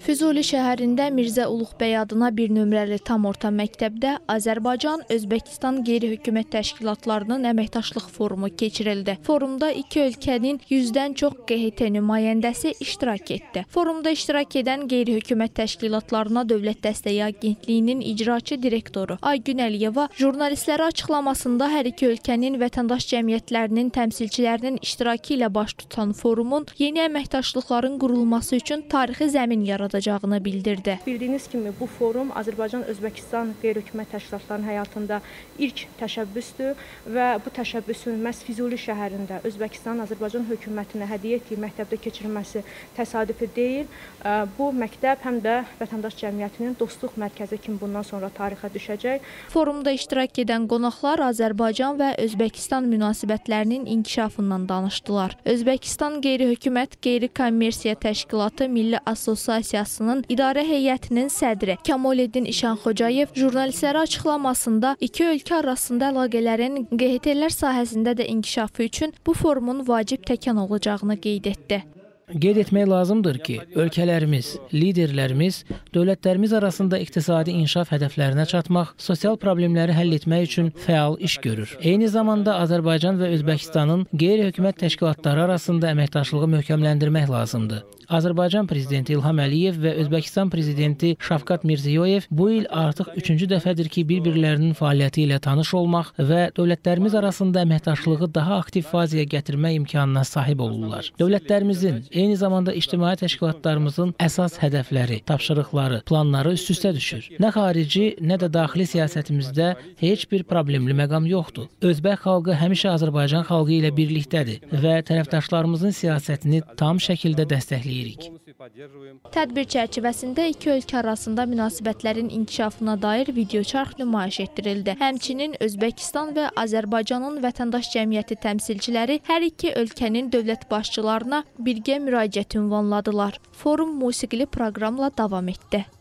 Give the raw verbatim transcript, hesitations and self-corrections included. Füzuli şəhərində Mirzə Uluğbəy adına bir nömrəli tam orta məktəbdə Azərbaycan, Özbəkistan qeyri-hökumət təşkilatlarının əməkdaşlıq forumu keçirildi. Forumda iki ölkənin yüzdən çox Q H T nümayəndəsi iştirak etdi. Forumda iştirak edən qeyri-hökumət təşkilatlarına Dövlət Dəstəyi Agentliyinin icraçı direktoru Aygün Əliyeva jurnalistlərə açıqlamasında hər iki ölkənin vətəndaş cəmiyyətlərinin təmsilçilərinin iştirakı ilə baş tutan forumun yeni əməkdaşlıqların qurulması üçün tarixi zəmin yaradıldı. Yaradacağını bildirdi. Bildiyiniz kimi bu forum Azərbaycan-Özbəkistan qeyri-hökumət təşkilatlarının həyatında ilk təşəbbüsdür və bu təşəbbüsün məhz Füzuli şəhərində Özbəkistan-Azərbaycan hökumətinə hədiyyə etdiyi məktəbdə keçirilməsi təsadüfi deyil. Bu məktəb həm də vətəndaş cəmiyyətinin Dostluq Mərkəzi kimi bundan sonra tarixə düşəcək. Forumda iştirak edən qonaqlar Azərbaycan və Özbəkistan münasibətlərinin inkişafından danışdılar. Özbəkistan qeyri-hökumət, qeyri-kommersiya təşkilatı Milli Assosiasiya İdarə Heyətinin sədri Kamoleddin İşan Xocayev jurnalistlərə açıqlamasında iki ölkə arasında əlaqələrin Q H T-lər sahəsində də inkişafı üçün bu forumun vacib təkan olacağını qeyd etdi. Qeyd etmək lazımdır ki, ölkələrimiz, liderlərimiz, dövlətlərimiz arasında iqtisadi inkişaf hədəflərinə çatmaq, sosial problemləri həll etmək üçün fəal iş görür. Eyni zamanda Azərbaycan və Özbəkistanın qeyri-hökumət təşkilatları arasında əməkdaşlığı möhkəmləndirmək lazımdır. Azərbaycan Prezidenti İlham Əliyev və Özbəkistan Prezidenti Şafkat Mirziyoyev bu il artıq üçüncü dəfədir ki, bir-birlərinin fəaliyyəti ilə tanış olmaq və dövlətlərimiz arasında əməkdaşlığı daha aktiv faziyaya gətirmək imkanına sahib olurlar. Dövlətlərimizin, eyni zamanda ictimai təşkilatlarımızın əsas hədəfləri, tapşırıqları, planları üst-üstə düşür. Nə xarici, nə də daxili siyasətimizdə heç bir problemli məqam yoxdur. Özbək xalqı həmişə Azərbaycan xalqı ilə birlikdədir və tərəfdaşlarımızın siyasətini tam şəkildə dəstəkləyir. Tədbir çərçivəsində iki ölkə arasında münasibətlərin inkişafına dair videoçarx nümayiş etdirildi. Həmçinin Özbəkistan və Azərbaycanın vətəndaş cəmiyyəti təmsilçiləri hər iki ölkənin dövlət başçılarına birgə müraciət ünvanladılar. Forum musiqili proqramla davam etdi.